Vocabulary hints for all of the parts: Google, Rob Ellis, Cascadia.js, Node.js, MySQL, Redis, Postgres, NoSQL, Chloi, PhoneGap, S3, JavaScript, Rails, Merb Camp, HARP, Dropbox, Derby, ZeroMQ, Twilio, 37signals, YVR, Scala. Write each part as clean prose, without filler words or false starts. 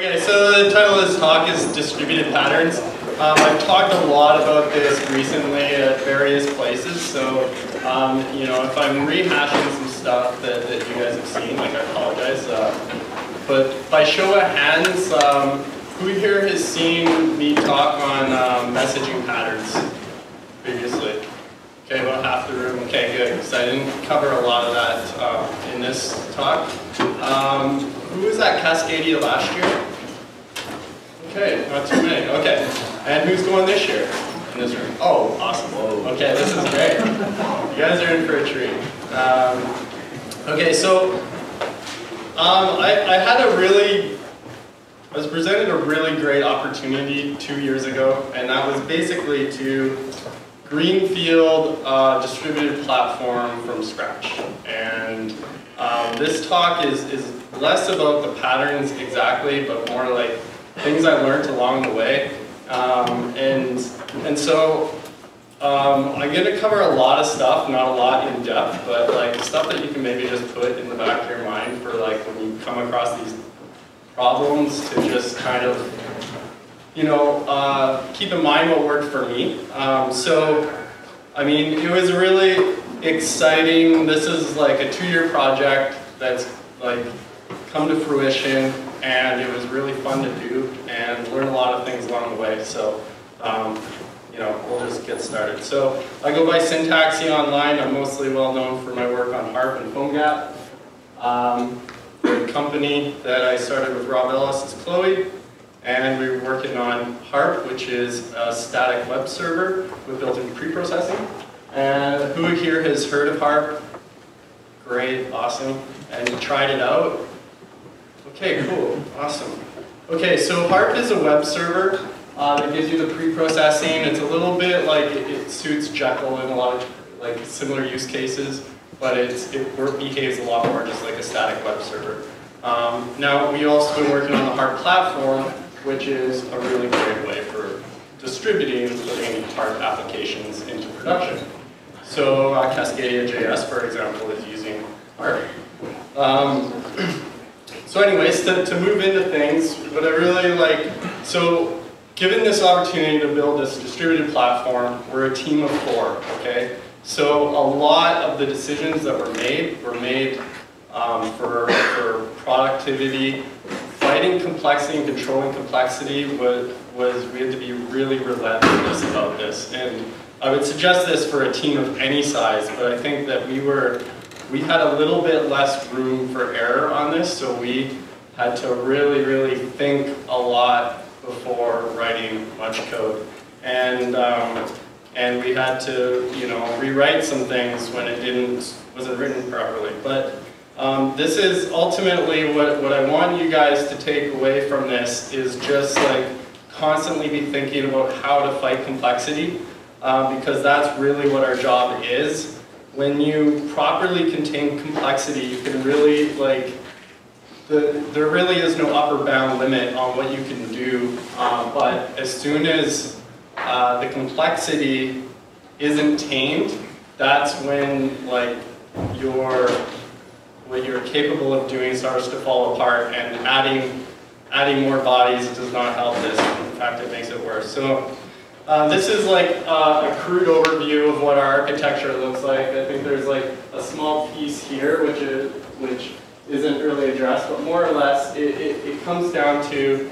Okay, so the title of this talk is Distributed Patterns. I've talked a lot about this recently at various places, so you know, if I'm rehashing some stuff that you guys have seen, like, I apologize. But by show of hands, who here has seen me talk on messaging patterns previously? Okay, about half the room. Okay, good. So I didn't cover a lot of that in this talk. Who was at Cascadia last year? Okay, not too many. Okay, and who's going this year in this room? Oh, awesome. Whoa. Okay, this is great. You guys are in for a treat. Okay, so I had I was presented a really great opportunity 2 years ago, and that was basically to greenfield distributed platform from scratch. And this talk is less about the patterns exactly, but more like things I learned along the way. And so I'm going to cover a lot of stuff, not a lot in depth, but like stuff that you can maybe just put in the back of your mind for like when you come across these problems to just kind of, you know, keep in mind what worked for me. So, I mean, it was really exciting. This is like a 2-year project that's like come to fruition, and it was really fun to do and learn a lot of things along the way. So, you know, we'll just get started. So, I go by Syntaxi online. I'm mostly well known for my work on HARP and PhoneGap. The company that I started with Rob Ellis is Chloi. And we were working on HARP, which is a static web server with built-in pre-processing. And who here has heard of HARP? Great, awesome. And you tried it out? Okay, cool, awesome. Okay, so HARP is a web server that gives you the pre-processing. It's a little bit like it suits Jekyll in a lot of like similar use cases, but it behaves a lot more just like a static web server. Now, we've also been working on the HARP platform, which is a really great way for distributing living HARP applications into production. So Cascadia.js, for example, is using HARP. So anyways, to move into things, but I really like, so given this opportunity to build this distributed platform, we're a team of 4, okay? So a lot of the decisions that were made for productivity. Fighting complexity and controlling complexity was we had to be really relentless about this, and I would suggest this for a team of any size, but I think that we had a little bit less room for error on this, so we had to really think a lot before writing much code, and we had to, you know, rewrite some things when it wasn't written properly, but. This is ultimately what I want you guys to take away from this is just like constantly be thinking about how to fight complexity because that's really what our job is. When you properly contain complexity, you can really like, there really is no upper bound limit on what you can do, but as soon as the complexity isn't tamed, that's when like what you're capable of doing starts to fall apart, and adding more bodies does not help this. In fact, it makes it worse. So this is like a crude overview of what our architecture looks like. I think there's like a small piece here, which isn't really addressed, but more or less it comes down to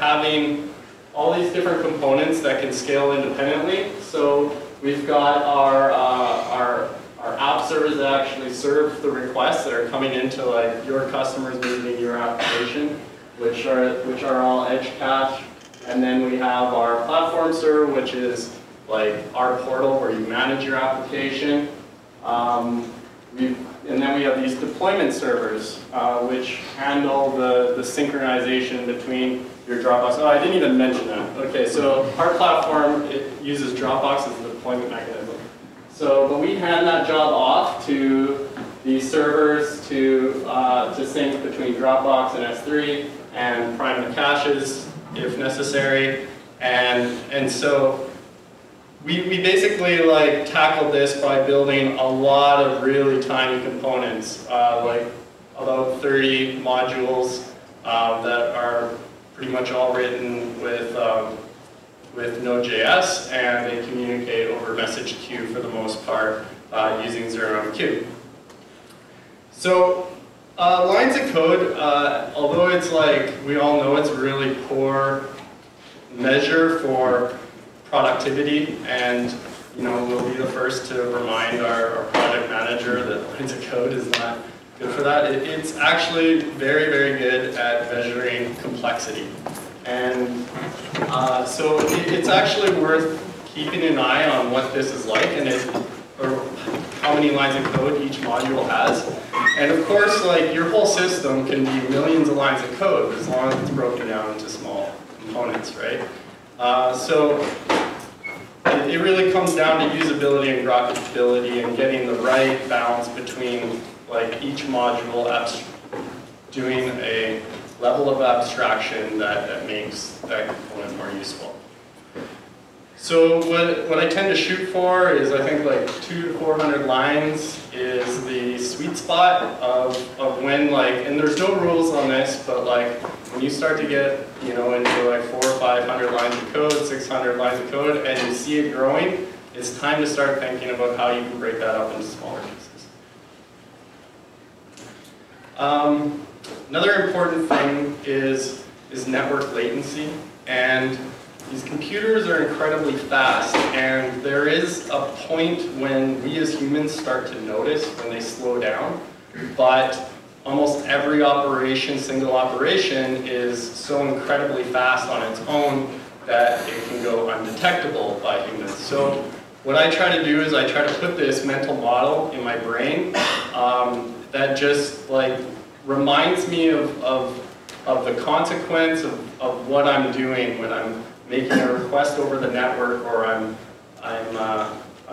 having all these different components that can scale independently. So we've got our app servers that actually serve the requests that are coming into like your customers moving your application, which are all edge cached. And then we have our platform server, which is like our portal where you manage your application. And then we have these deployment servers, which handle the synchronization between your Dropbox. Oh, I didn't even mention that. Okay, so our platform, it uses Dropbox as the deployment mechanism. So, but we hand that job off to these servers to sync between Dropbox and S3 and prime the caches if necessary, and so we basically like tackled this by building a lot of really tiny components, like about 30 modules that are pretty much all written with Node.js, and they communicate over message queue for the most part using ZeroMQ. So lines of code, although it's like we all know it's a really poor measure for productivity, and you know we'll be the first to remind our project manager that lines of code is not good for that. It's actually very, very good at measuring complexity. And so it's actually worth keeping an eye on what this is like and or how many lines of code each module has. And of course, like your whole system can be millions of lines of code as long as it's broken down into small components, right? So it really comes down to usability and graphability and getting the right balance between like each module doing a level of abstraction that makes that component more useful. So what I tend to shoot for is I think like 200 to 400 lines is the sweet spot of when like, and there's no rules on this, but like when you start to get, you know, into like 400 or 500 lines of code, 600 lines of code, and you see it growing, it's time to start thinking about how you can break that up into smaller pieces. Another important thing is network latency, and these computers are incredibly fast, and there is a point when we as humans start to notice when they slow down, but almost every operation, single operation, is so incredibly fast on its own that it can go undetectable by humans. So what I try to do is I try to put this mental model in my brain that just like reminds me of the consequence of what I'm doing when I'm making a request over the network, or I'm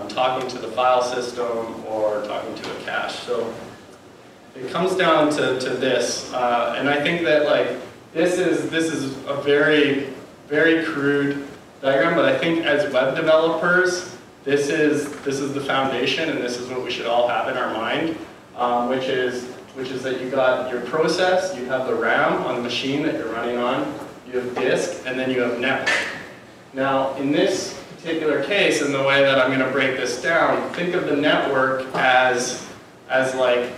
talking to the file system, or talking to a cache. So it comes down to this, and I think that like this is a very, very crude diagram, but I think as web developers, this is the foundation, and this is what we should all have in our mind, which is that you got your process, you have the RAM on the machine that you're running on, you have disk, and then you have network. Now, in this particular case, in the way that I'm going to break this down, think of the network as like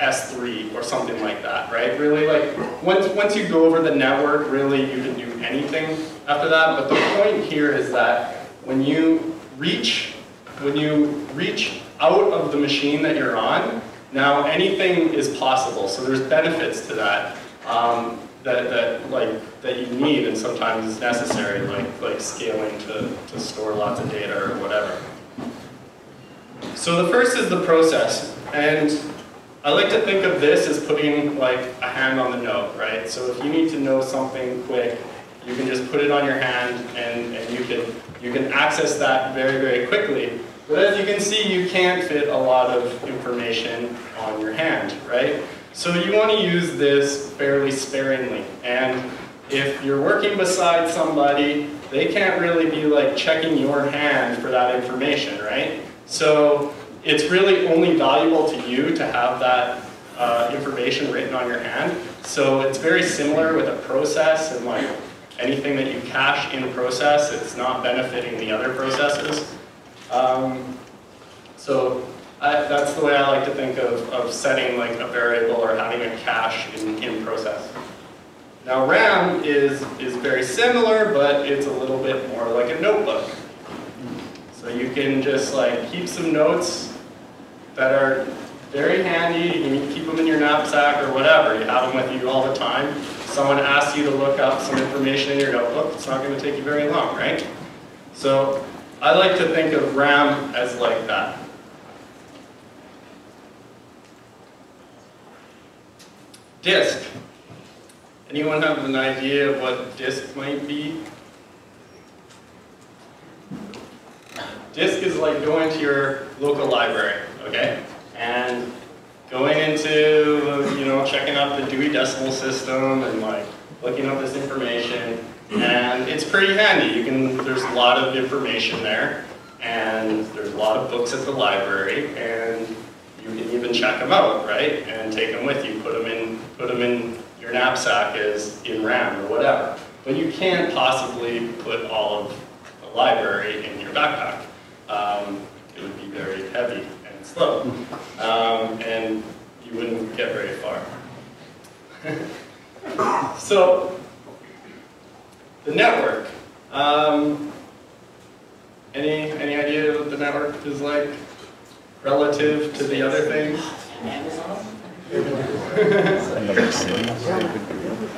S3 or something like that, right? Really, like once you go over the network, really you can do anything after that. But the point here is that when you reach out of the machine that you're on, now anything is possible, so there's benefits to that that you need and sometimes is necessary, like scaling to store lots of data or whatever. So the first is the process, and I like to think of this as putting like a hand on the node, right? So if you need to know something quick, you can just put it on your hand and you can access that very, very quickly. But as you can see, you can't fit a lot of information on your hand, right? So you want to use this fairly sparingly. And if you're working beside somebody, they can't really be like checking your hand for that information, right? So it's really only valuable to you to have that information written on your hand. So it's very similar with a process, and like anything that you cache in a process, it's not benefiting the other processes. So that's the way I like to think of setting like a variable or having a cache in process. Now RAM is very similar, but it's a little bit more like a notebook. So you can just like keep some notes that are very handy. You can keep them in your knapsack or whatever. You have them with you all the time. If someone asks you to look up some information in your notebook, it's not going to take you very long, right? So I like to think of RAM as like that. Disk. Anyone have an idea of what disk might be? Disk is like going to your local library, okay? And going into, you know, checking out the Dewey decimal system and like looking up this information. And it's pretty handy. There's a lot of information there, and there's a lot of books at the library, and you can even check them out, right? And take them with you, put them in your knapsack as in RAM or whatever. But you can't possibly put all of the library in your backpack. It would be very heavy and slow, and you wouldn't get very far. So, the network. Any idea what the network is like relative to the other things?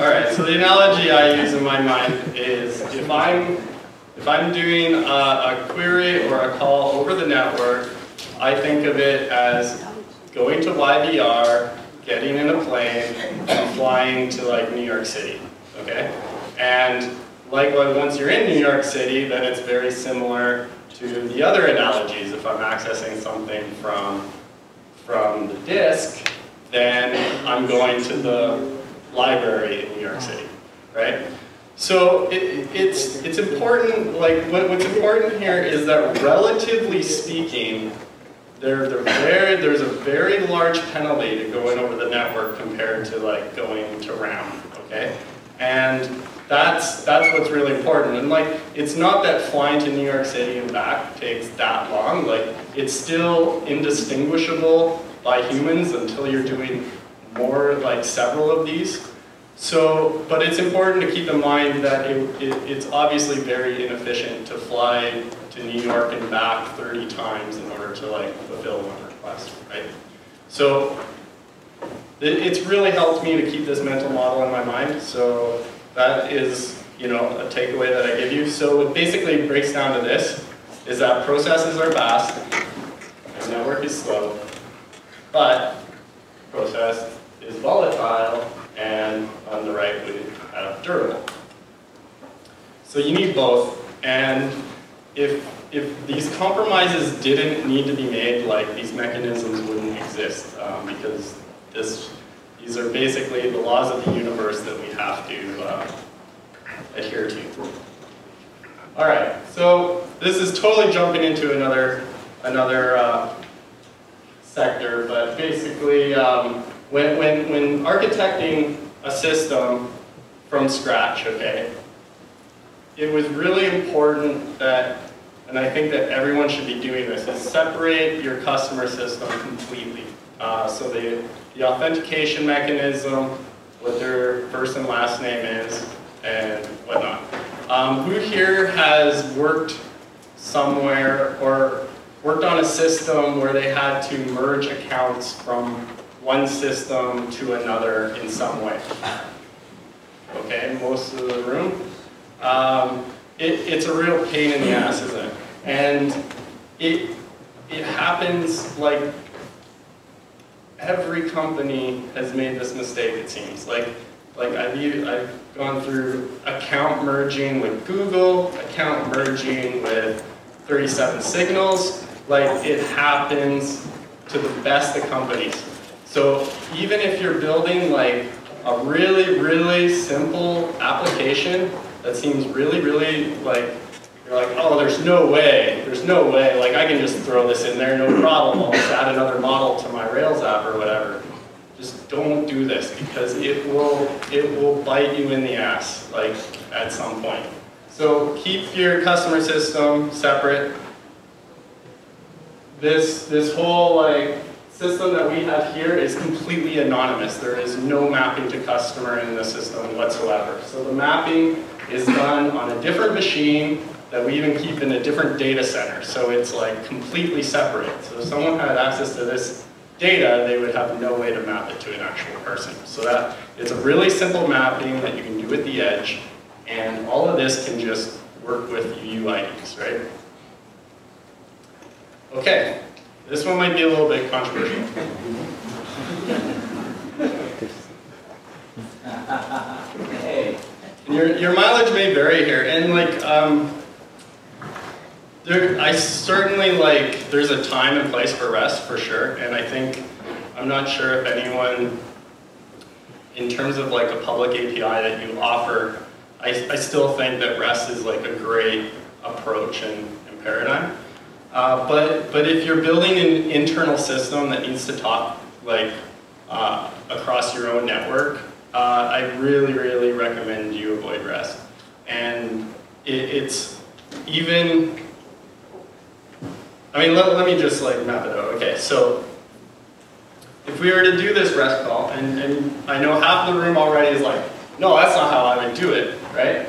All right. So the analogy I use in my mind is if I'm doing a query or a call over the network, I think of it as going to YVR, getting in a plane, and flying to like New York City. Okay, and likewise, once you're in New York City, then it's very similar to the other analogies. If I'm accessing something from the disk, then I'm going to the library in New York City, right? So it's important. Like what's important here is that, relatively speaking, there's a very large penalty to going over the network compared to like going to RAM. Okay, and That's what's really important. And like, it's not that flying to New York City and back takes that long. Like, it's still indistinguishable by humans until you're doing more, like several of these. So, but it's important to keep in mind that it's obviously very inefficient to fly to New York and back 30 times in order to like fulfill one request, right? So, it's really helped me to keep this mental model in my mind. So, that is, you know, a takeaway that I give you. So it basically breaks down to this, is that processes are fast and network is slow, but process is volatile and, on the right, we have durable. So you need both, and if these compromises didn't need to be made, like, these mechanisms wouldn't exist, because these are basically the laws of the universe that we have to adhere to. All right, so this is totally jumping into another sector, but basically, when architecting a system from scratch, okay, it was really important that, and I think that everyone should be doing this, is separate your customer system completely. So the authentication mechanism, what their first and last name is, and whatnot. Who here has worked somewhere or worked on a system where they had to merge accounts from one system to another in some way? Okay, most of the room. It's a real pain in the ass, isn't it? And it happens like, every company has made this mistake, it seems. Like I've gone through account merging with Google, account merging with 37signals. Like, it happens to the best of companies. So even if you're building like a really, really simple application that seems really, really like, you're like, oh, there's no way, like I can just throw this in there, no problem, I'll just add another model to my Rails app or whatever. Just don't do this, because it will bite you in the ass, like, at some point. So keep your customer system separate. This whole like system that we have here is completely anonymous. There is no mapping to customer in the system whatsoever. So the mapping is done on a different machine that we even keep in a different data center. So it's like completely separate. So if someone had access to this data, they would have no way to map it to an actual person. So that it's a really simple mapping that you can do at the edge, and all of this can just work with UUIDs, right? Okay, this one might be a little bit controversial. Hey. Your mileage may vary here, and like, there's a time and place for REST, for sure, and I think, I'm not sure if anyone, in terms of like a public API that you offer, I still think that REST is like a great approach and paradigm. But if you're building an internal system that needs to talk like across your own network, I really recommend you avoid REST. And it's even, I mean, let me just like map it out. Okay, so if we were to do this REST call, and I know half the room already is like, no, that's not how I would do it, right?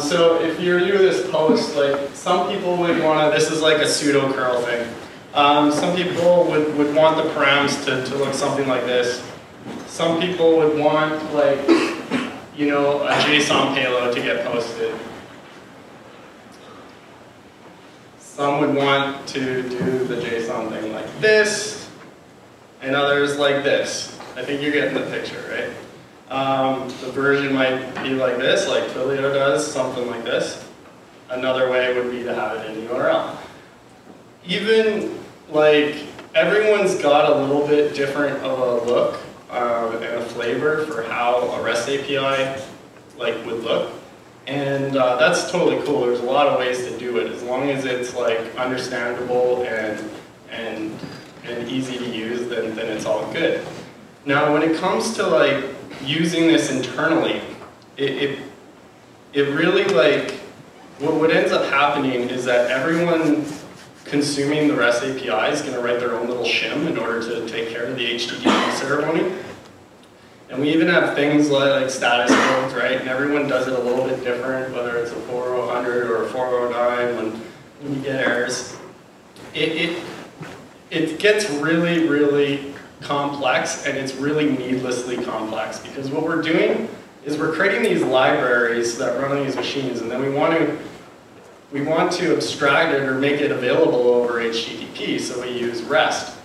So if you're new to this post, like some people would want to, this is like a pseudo curl thing. Some people would want the params to look something like this. Some people would want like, you know, a JSON payload to get posted. Some would want to do the JSON thing like this, and others like this. I think you're getting the picture, right? The version might be like this, like Twilio does, something like this. Another way would be to have it in URL. Even like everyone's got a little bit different of a look and a flavor for how a REST API like would look, and that's totally cool. There's a lot of ways to do it as long as it's like understandable and easy to use. Then it's all good. Now, when it comes to like using this internally, it really like what ends up happening is that everyone consuming the REST API is going to write their own little shim in order to take care of the HTTP ceremony. And we even have things like status codes, right? And everyone does it a little bit different, whether it's a 4000 or a 4009 when you get errors. It gets really complex, and it's really needlessly complex, because what we're doing is we're creating these libraries that run on these machines, and then we want to abstract it or make it available over HTTP, so we use REST.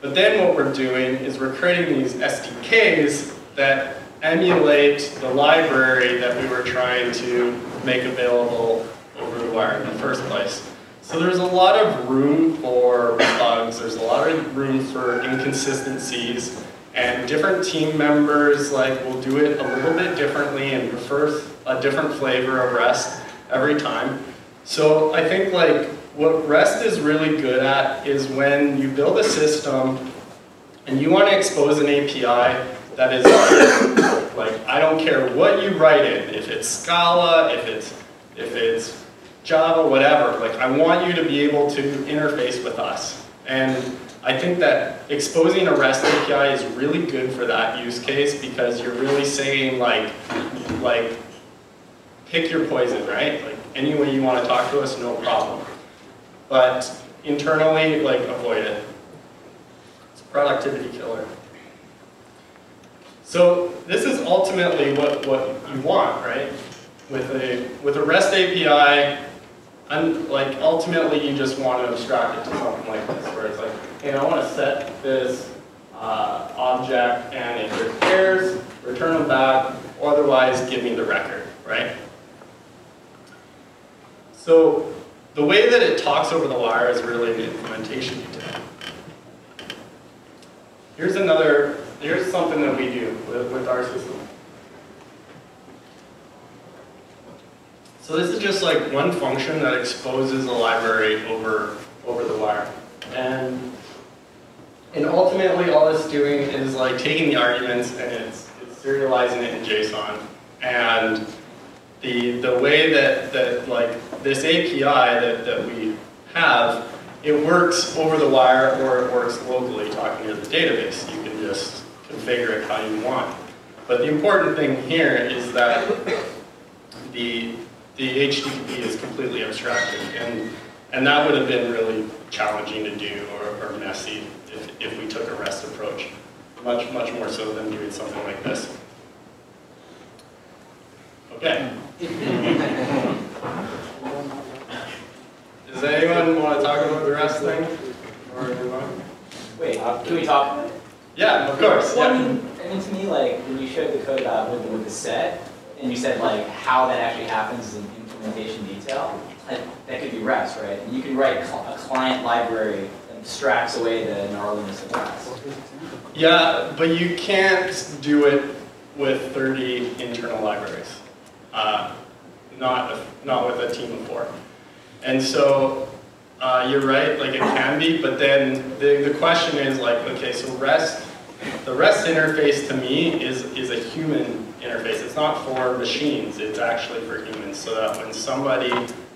But then what we're doing is we're creating these SDKs that emulate the library that we were trying to make available over the wire in the first place. So there's a lot of room for bugs, there's a lot of room for inconsistencies, and different team members like will do it a little bit differently and prefer a different flavor of REST every time. So I think like what REST is really good at is when you build a system and you want to expose an API that is like I don't care what you write in, if it's Scala, if it's Java, whatever, like I want you to be able to interface with us. And I think that exposing a REST API is really good for that use case, because you're really saying like pick your poison, right? Like any way you want to talk to us, no problem. But internally, like avoid it. It's a productivity killer. So this is ultimately what you want, right? With a REST API, like ultimately you just want to abstract it to something like this, where it's like, hey, I want to set this object, and if there's errors, return them back, otherwise give me the record, right? So the way that it talks over the wire is really the implementation detail. Here's something that we do with our system. So this is just like one function that exposes a library over the wire. And ultimately all it's doing is like taking the arguments and it's serializing it in JSON. And the way that like this API that we have, it works over the wire or it works locally talking to the database. You can just configure it how you want. But the important thing here is that the HTTP is completely abstracted, and that would have been really challenging to do or messy if we took a REST approach, much more so than doing something like this. Okay. Does anyone want to talk about the REST thing? Or move on? Wait, can we talk about it? Yeah, of course. Well, yeah. I mean, to me, like when you showed the code about with the set, and you said like how that actually happens in implementation detail, like, that could be REST, right? And you can write a client library that abstracts away the gnarliness of REST. Yeah, but you can't do it with 30 internal libraries, not with a team of 4. And so You're right, like it can be, but then the question is like, okay, so REST, the REST interface to me is a human interface. It's not for machines, it's actually for humans, so that when somebody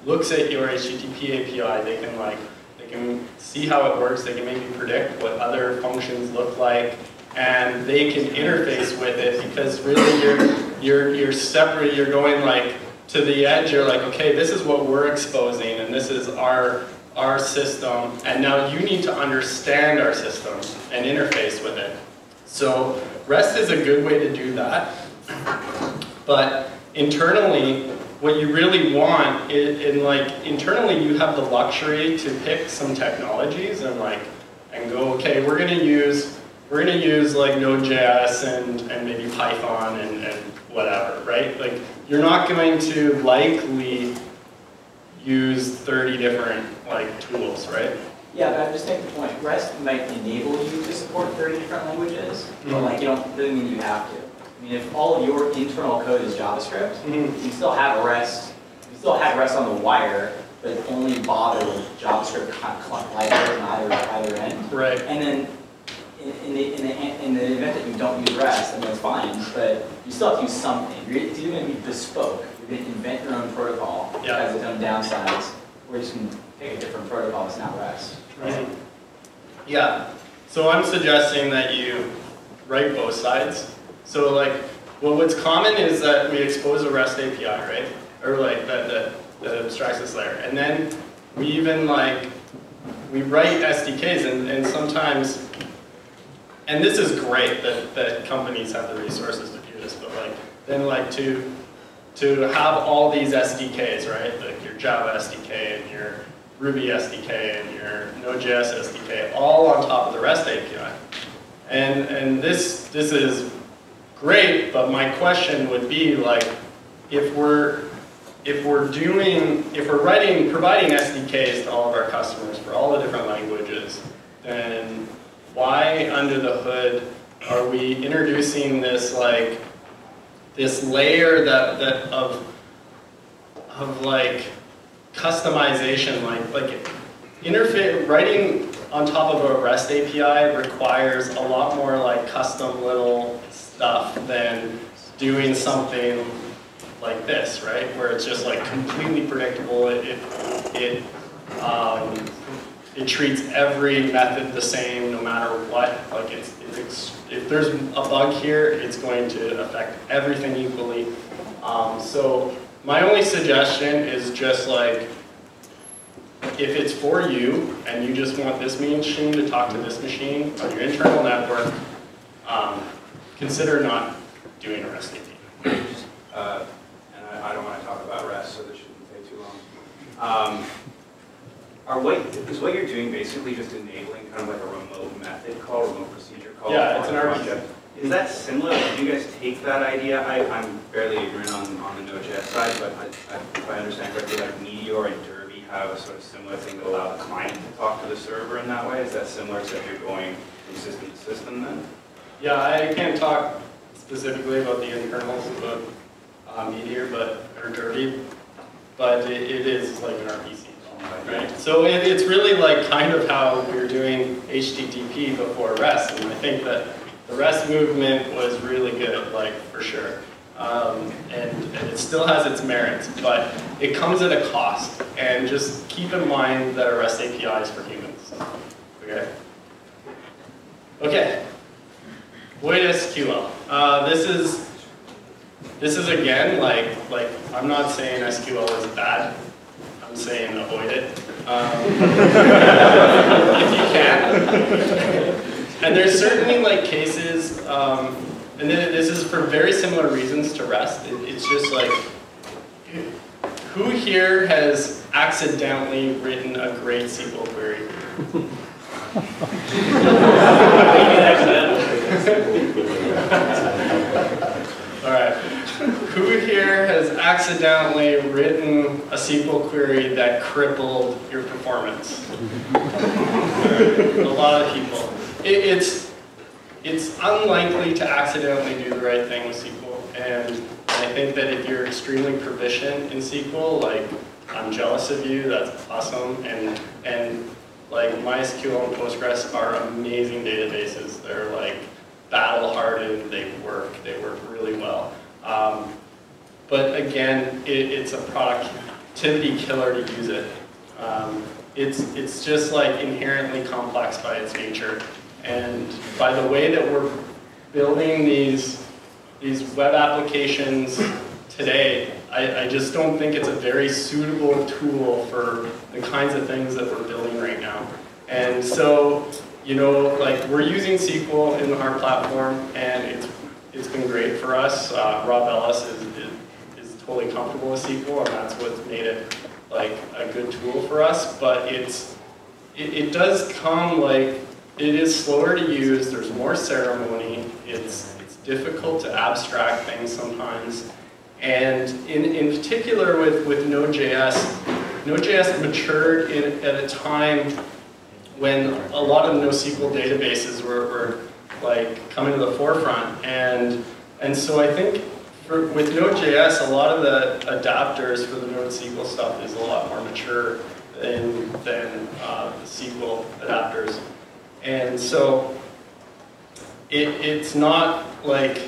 looks at your HTTP API, they can like, they can see how it works, they can maybe predict what other functions look like, and they can interface with it, because really you're separate, you're going like to the edge, you're like, okay, this is what we're exposing and this is our system, and now you need to understand our system and interface with it. So REST is a good way to do that, but internally, what you really want, internally you have the luxury to pick some technologies and like, and go, okay, we're gonna use like Node.js and maybe Python and whatever, right? Like, you're not going to likely use 30 different like tools, right? Yeah, but I'm just taking the point. REST might enable you to support 30 different languages, but like you don't really mean you have to. I mean, if all of your internal code is JavaScript, you still have REST. You still have REST on the wire, but it only bothered JavaScript libraries on either end. Right. And then in the event that you don't use REST, then that's fine. But you still have to use something. It's either going to be bespoke. You're going to invent your own protocol that has its own downsides, or you can pick a different protocol that's not REST. Right? Yeah. So I'm suggesting that you write both sides. So like, well, what's common is that we expose a REST API, right? Or like that abstracts this layer, and then we even like we write SDKs, and sometimes, and this is great that companies have the resources to do this, but like then like to have all these SDKs, right? Like your Java SDK and your Ruby SDK and your Node.js SDK, all on top of the REST API, and this is great, but my question would be like, if we're providing SDKs to all of our customers for all the different languages, then why under the hood are we introducing this like this layer of like customization, like interface writing on top of a REST API requires a lot more like custom little stuff than doing something like this, right? Where it's just like completely predictable. It treats every method the same, no matter what. Like it's if there's a bug here, it's going to affect everything equally. So my only suggestion is just like, if it's for you and you just want this machine to talk to this machine on your internal network, consider not doing a REST API. And I don't want to talk about REST, so this shouldn't take too long. Is what you're doing basically just enabling kind of like a remote method call, remote procedure call? Yeah, it's an RPC. Is that similar? Did you guys take that idea? I'm barely ignorant on the Node.js side, but if I understand correctly, like Meteor and Derby have a sort of similar thing to allow the client to talk to the server in that way. Is that similar to if you're going from system to system then? Yeah, I can't talk specifically about the internals of Meteor, or Derby, but it is like an RPC, right? So it's really like kind of how we were doing HTTP before REST, and I think that the REST movement was really good, like for sure, and it still has its merits, but it comes at a cost. And just keep in mind that a REST API is for humans. Okay. Okay. UUID SQL. This is again like I'm not saying SQL is bad. I'm saying avoid it if you can. And there's certainly like cases, and this is for very similar reasons to REST. It's just like, who here has accidentally written a great SQL query? All right. Who here has accidentally written a SQL query that crippled your performance? A lot of people. It's unlikely to accidentally do the right thing with SQL, and I think that if you're extremely proficient in SQL, like I'm jealous of you, that's awesome. And like MySQL and Postgres are amazing databases. They're like battle-hardened, they work really well. But again, it's a productivity killer to use it. It's just like inherently complex by its nature. And by the way that we're building these web applications today, I just don't think it's a very suitable tool for the kinds of things that we're building right now. And so, you know, like we're using SQL in the HARP platform, and it's been great for us. Rob Ellis is totally comfortable with SQL, and that's what's made it like a good tool for us. But it does come like it is slower to use. There's more ceremony. It's difficult to abstract things sometimes. And in particular with Node.js, Node.js matured at a time when a lot of NoSQL databases were like coming to the forefront. And so I think with Node.js, a lot of the adapters for the NoSQL stuff is a lot more mature than the SQL adapters. And so it's not like,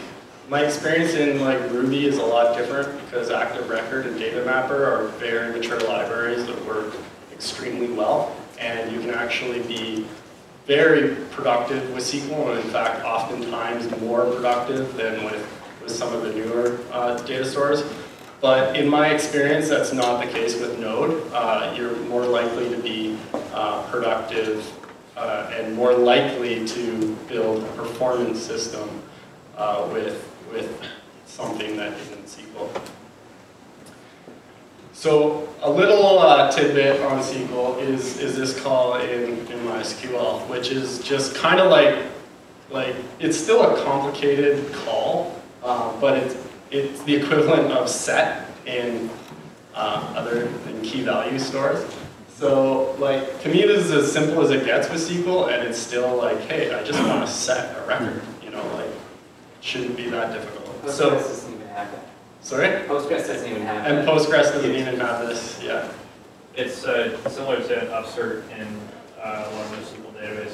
my experience in like Ruby is a lot different because Active Record and Data Mapper are very mature libraries that work extremely well, and you can actually be very productive with SQL, and in fact, oftentimes more productive than with some of the newer data stores. But in my experience, that's not the case with Node. You're more likely to be productive and more likely to build a performance system with something that isn't SQL. So a little tidbit on SQL is this call in MySQL, which is just kind of like it's still a complicated call, but it's the equivalent of set in other than key value stores. So like to me this is as simple as it gets with SQL, and it's still like, hey, I just want to set a record, you know, like shouldn't be that difficult. Postgres doesn't even have that. Sorry? Postgres doesn't even have that. And Postgres doesn't even have this, yeah. It's similar to upsert in one of the SQL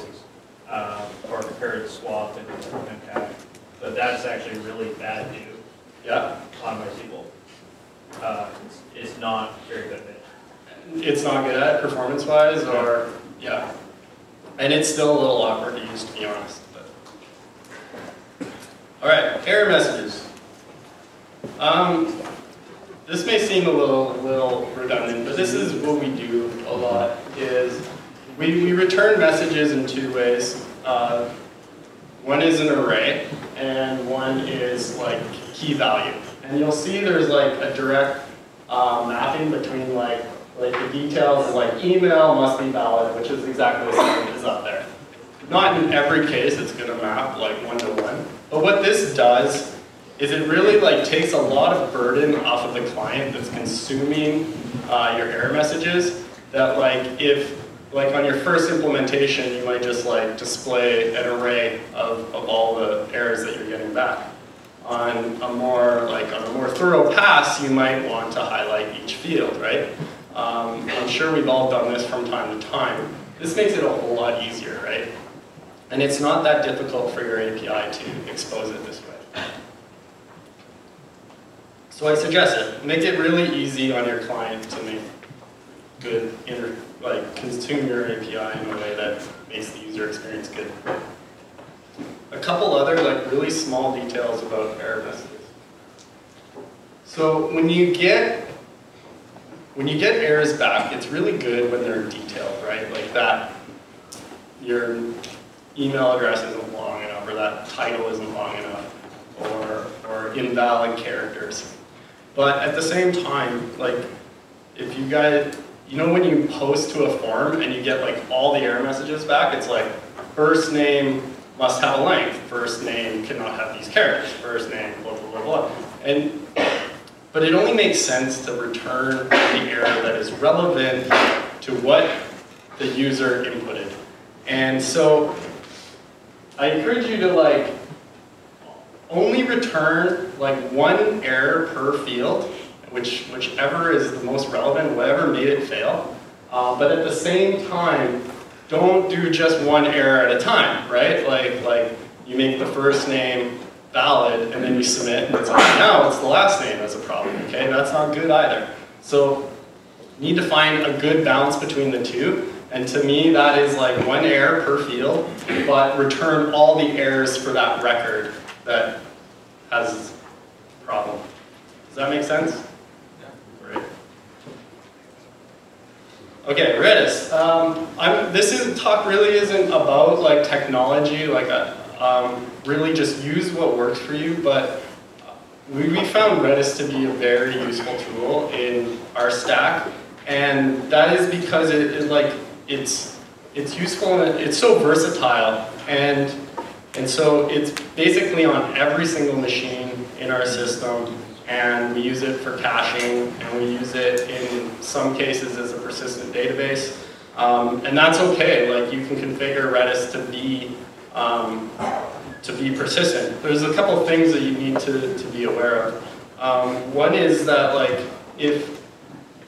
databases, or compared swap and MCAP. But that's actually really bad new on MySQL. It's not very good at it. It's not good at performance-wise, or, yeah. And it's still a little awkward to use, to be honest. All right, error messages. This may seem a little redundant, but this is what we do a lot, is we return messages in two ways. One is an array, and one is like key value. And you'll see there's like a direct mapping between like the details of like email must be valid, which is exactly the same as up there. Not in every case it's gonna map like one-to-one. But what this does is it really like takes a lot of burden off of the client that's consuming your error messages. That like if like on your first implementation you might just like display an array of all the errors that you're getting back. On a more thorough pass, you might want to highlight each field, right? I'm sure we've all done this from time to time. This makes it a whole lot easier, right? And it's not that difficult for your API to expose it this way. So I suggest it. Make it really easy on your client to make good, consume your API in a way that makes the user experience good. A couple other really small details about error messages. So when you get errors back, it's really good when they're detailed, right? Like that, your email address isn't long enough, or that title isn't long enough, or invalid characters. But at the same time, if you guys, when you post to a form and you get all the error messages back, it's like first name must have a length, first name cannot have these characters, first name blah blah blah blah. But it only makes sense to return the error that is relevant to what the user inputted. And so I encourage you to only return one error per field, whichever is the most relevant, whatever made it fail. But at the same time, don't do just one error at a time, right? Like you make the first name valid and then you submit, and it's like, now it's the last name that's a problem, okay? That's not good either. So you need to find a good balance between the two. And to me, that is like one error per field, but return all the errors for that record that has a problem. Does that make sense? Yeah. Great. Okay, Redis. This talk really isn't about like technology, like really just use what works for you, but we found Redis to be a very useful tool in our stack, and that is because it's useful and it's so versatile, and so it's basically on every single machine in our system, and we use it for caching, and we use it in some cases as a persistent database, and that's okay. Like you can configure Redis to be persistent. There's a couple things that you need to be aware of. One is that like if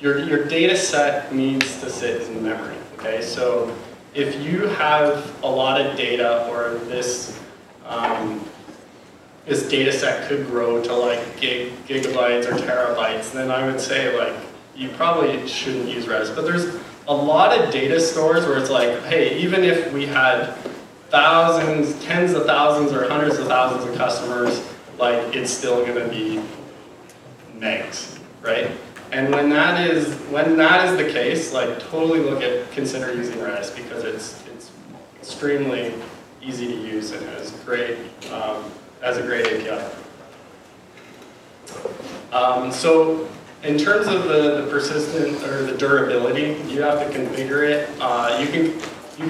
your data set needs to sit in memory. Okay, so if you have a lot of data, or this data set could grow to like gigabytes or terabytes, then I would say like you probably shouldn't use Redis. But there's a lot of data stores where it's like, hey, even if we had thousands, tens of thousands, or hundreds of thousands of customers, like it's still going to be megs, right? And when that is the case, like totally consider using Redis, because it's extremely easy to use and has great as a great API. So in terms of the persistence or the durability, you have to configure it. You can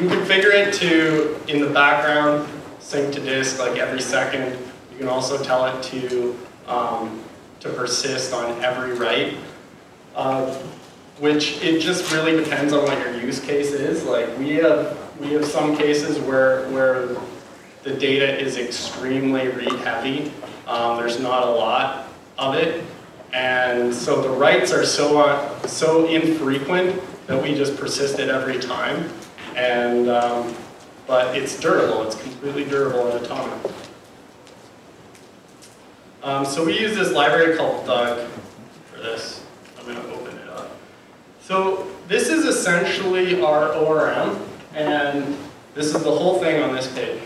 configure it to, in the background, sync to disk like every second. You can also tell it to persist on every write, which it just really depends on what your use case is. Like we have some cases where the data is extremely read heavy. There's not a lot of it, and so the writes are so infrequent that we just persist it every time. And but it's durable. It's completely durable and atomic. So we use this library called Doug for this. I'm going to open it up. So this is essentially our ORM, and this is the whole thing on this page,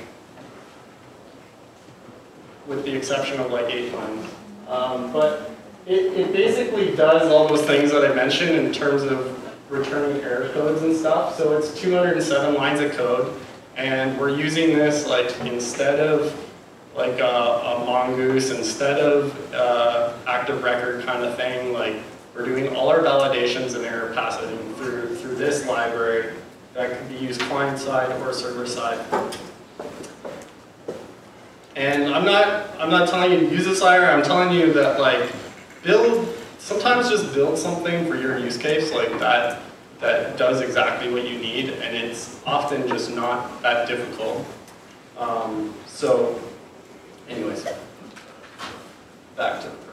with the exception of like 8 lines. But it basically does all those things that I mentioned in terms of returning error codes and stuff. So it's 207 lines of code, and we're using this like instead of like a mongoose, instead of active record kind of thing. Like we're doing all our validations and error passing through this library that can be used client side or server side. And I'm not telling you to use this library. I'm telling you that like sometimes just build something for your use case like that does exactly what you need, and it's often just not that difficult. So anyways, back to the presentation.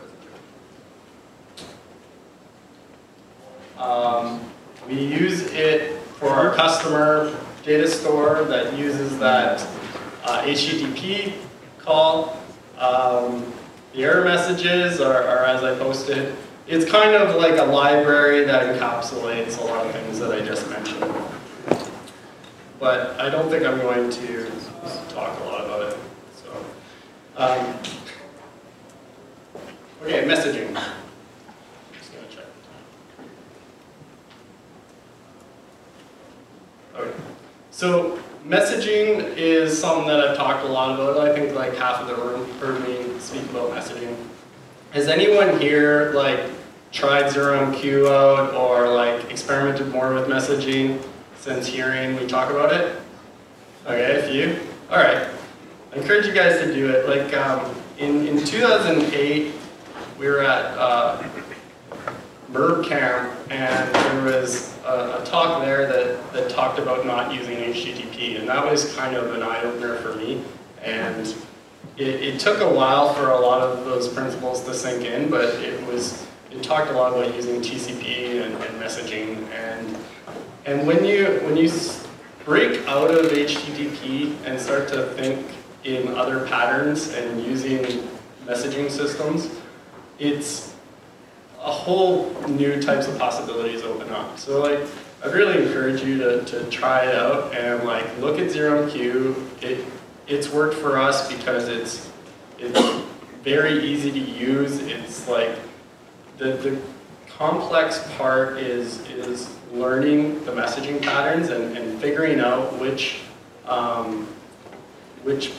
We use it for our customer data store that uses that HTTP call. The error messages are as I posted. It's kind of like a library that encapsulates a lot of things that I just mentioned. But I don't think I'm going to talk a lot about it. So, okay, messaging. Just gonna check the time. Okay, so messaging is something that I've talked a lot about. I think like half of the room heard me speak about messaging. Has anyone here like tried ZeroMQ out or like experimented more with messaging since hearing me talk about it? Okay, a few. All right, I encourage you guys to do it. Like in 2008, we were at Merb Camp, and there was a talk there that talked about not using HTTP, and that was kind of an eye opener for me. And It took a while for a lot of those principles to sink in, but it was and talked a lot about using TCP and messaging. And when you break out of HTTP and start to think in other patterns and using messaging systems, it's a whole new types of possibilities open up. So like, I'd really encourage you to try it out and like look at ZeroMQ. It's worked for us because it's very easy to use. It's like the complex part is learning the messaging patterns and figuring out which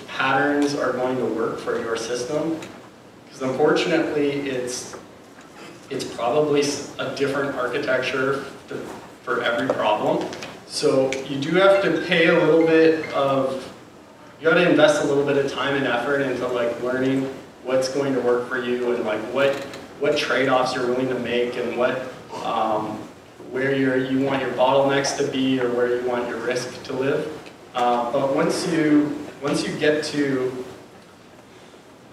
patterns are going to work for your system. Because unfortunately, it's probably a different architecture for every problem. So you do have to pay a little bit of, you got to invest a little bit of time and effort into like learning what's going to work for you and like what trade-offs you're willing to make and what where you want your bottlenecks to be or where you want your risk to live. But once you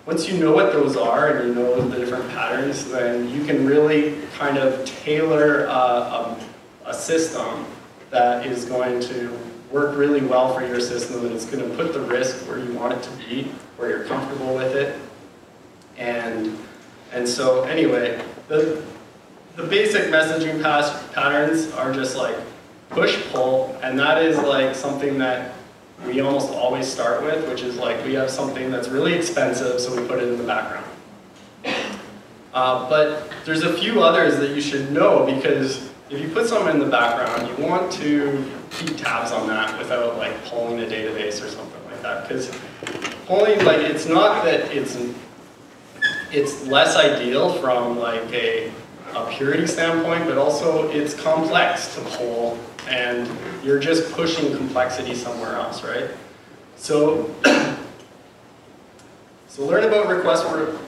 know what those are and you know the different patterns, then you can really kind of tailor a system that is going to work really well for your system, and it's going to put the risk where you want it to be, where you're comfortable with it. And so anyway, the basic messaging patterns are just like push-pull, and that is like something that we almost always start with, which is like we have something that's really expensive, so we put it in the background. But there's a few others that you should know, because if you put something in the background, you want to keep tabs on that without like pulling a database or something like that. Because pulling, like, it's not that it's less ideal from like a purity standpoint, but also it's complex to pull, and you're just pushing complexity somewhere else, right? So, so learn about request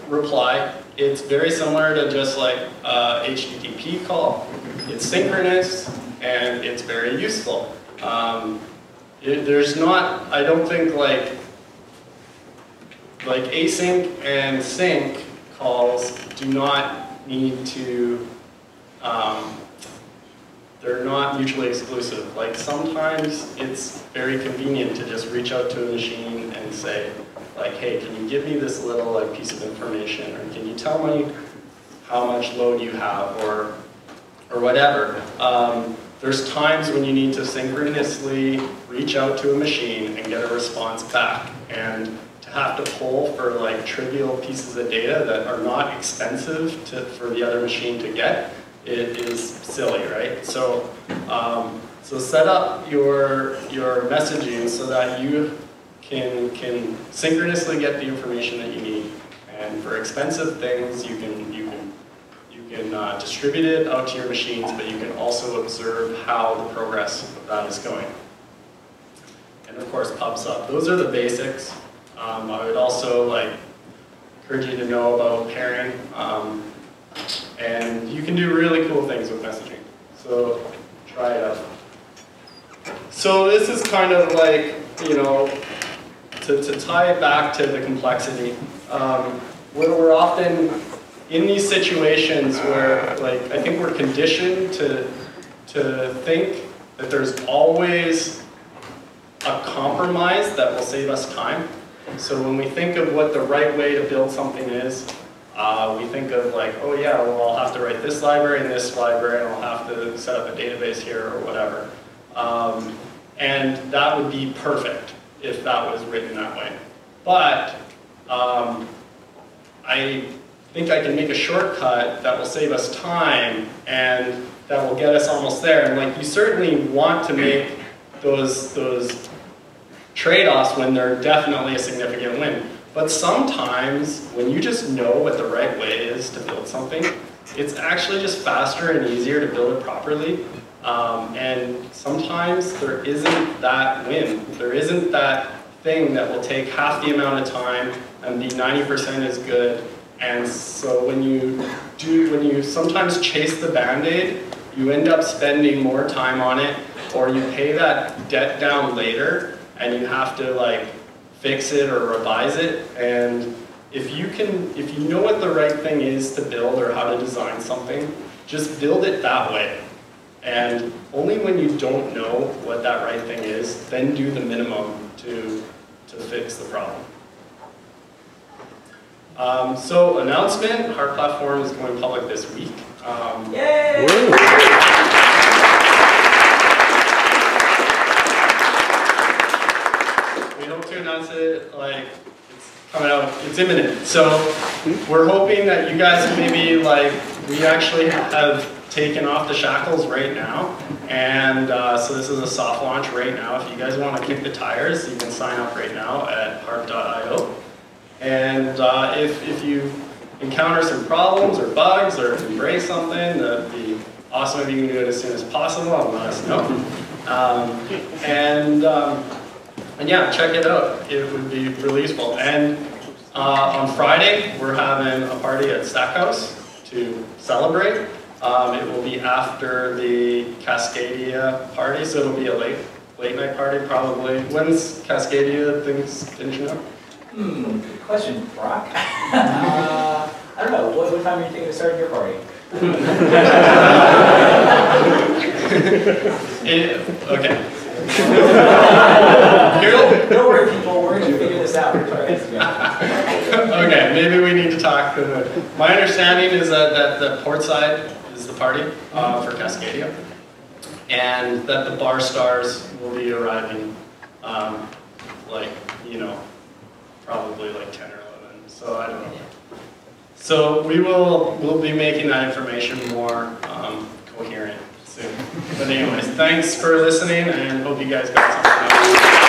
reply. It's very similar to just like a HTTP call. It's synchronous and it's very useful. There's not, I don't think like async and sync calls do not need to, they're not mutually exclusive. Like sometimes it's very convenient to just reach out to a machine and say, like, hey, can you give me this little like piece of information, or can you tell me how much load you have, or whatever. There's times when you need to synchronously reach out to a machine and get a response back, and to have to pull for like trivial pieces of data that are not expensive for the other machine to get, it is silly, right? So, so set up your messaging so that you can synchronously get the information that you need, and for expensive things you can distribute it out to your machines, but you can also observe how the progress of that is going. And of course, PubSub. Those are the basics. I would also like encourage you to know about pairing, and you can do really cool things with messaging. So try it out. So this is kind of like, you know, to tie it back to the complexity, where we're often in these situations where, like, I think we're conditioned to think that there's always a compromise that will save us time. So when we think of what the right way to build something is, we think of like, oh yeah, well, I'll have to write this library, and I'll have to set up a database here or whatever. And that would be perfect if that was written that way. But I think I can make a shortcut that will save us time and that will get us almost there. And like, you certainly want to make those trade-offs when they're definitely a significant win. But sometimes when you just know what the right way is to build something, it's actually just faster and easier to build it properly. And sometimes there isn't that win. There isn't that thing that will take half the amount of time and be 90% as good. And so when you sometimes chase the Band-Aid, you end up spending more time on it, or you pay that debt down later and you have to like fix it or revise it, and If you know what the right thing is to build or how to design something, just build it that way. And only when you don't know what that right thing is, then do the minimum to fix the problem. So announcement, HARP platform is going public this week. Yay! We hope to announce it, like, it's coming out, it's imminent. So we're hoping that you guys maybe, like, we actually have taken off the shackles right now, and so this is a soft launch right now. If you guys want to kick the tires, you can sign up right now at harp.io. And if you encounter some problems or bugs or embrace something, that'd be awesome if you can do it as soon as possible and let us know. And yeah, check it out. It would be really useful. And on Friday, we're having a party at Stackhouse to celebrate. It will be after the Cascadia party, so it'll be a late night party probably. When's Cascadia didn't you know? Good question, Brock. I don't know, what time are you thinking of starting your party? Okay. Don't worry people, we're going to figure this out. Okay, maybe we need to talk. My understanding is that the port side is the party for Cascadia, and that the bar stars will be arriving probably like 10 or 11, so I don't know. So we'll be making that information more coherent soon. But anyways, thanks for listening, and hope you guys got something out.